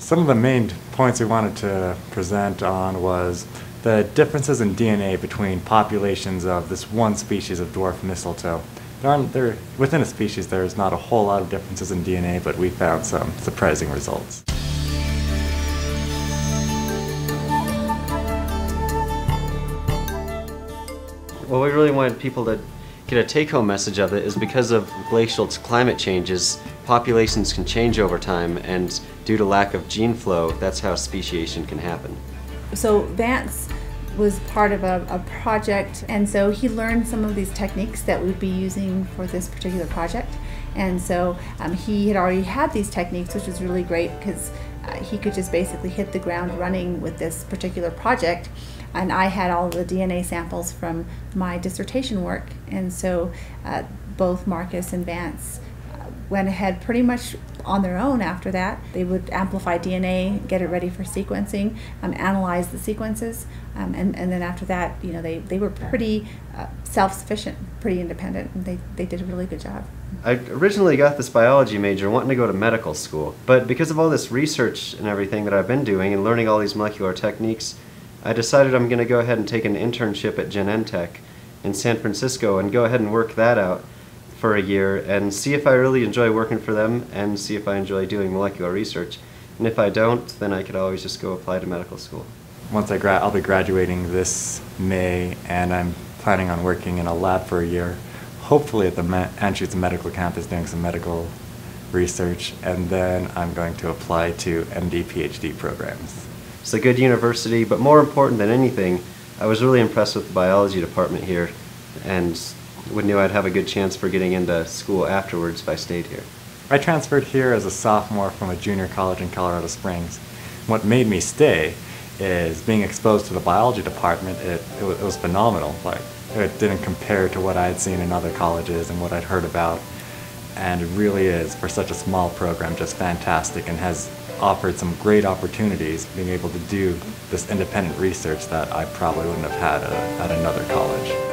Some of the main points we wanted to present on was the differences in DNA between populations of this one species of dwarf mistletoe. Within a species, there is not a whole lot of differences in DNA, but we found some surprising results. Well, we really wanted people to get a take-home message of it is because of glacial climate changes, populations can change over time, and due to lack of gene flow, that's how speciation can happen. So Vance was part of a project, and so he learned some of these techniques that we'd be using for this particular project. And so he had already had these techniques, which was really great because he could just basically hit the ground running with this particular project. And I had all the DNA samples from my dissertation work, and so both Marcus and Vance went ahead pretty much on their own after that. They would amplify DNA, get it ready for sequencing, analyze the sequences, and then after that, you know, they were pretty self-sufficient, pretty independent, and they did a really good job. I originally got this biology major wanting to go to medical school, but because of all this research and everything that I've been doing and learning all these molecular techniques, I decided I'm going to go ahead and take an internship at Genentech in San Francisco and go ahead and work that out for a year and see if I really enjoy working for them and see if I enjoy doing molecular research. And if I don't, then I could always just go apply to medical school. Once I'll be graduating this May, and I'm planning on working in a lab for a year, hopefully at the Anschutz Medical campus doing some medical research, and then I'm going to apply to MD, PhD programs. It's a good university, but more important than anything, I was really impressed with the biology department here and knew I'd have a good chance for getting into school afterwards if I stayed here. I transferred here as a sophomore from a junior college in Colorado Springs. What made me stay is being exposed to the biology department. It was phenomenal. Like, it didn't compare to what I had seen in other colleges and what I'd heard about. And it really is, for such a small program, just fantastic, and has offered some great opportunities being able to do this independent research that I probably wouldn't have had at another college.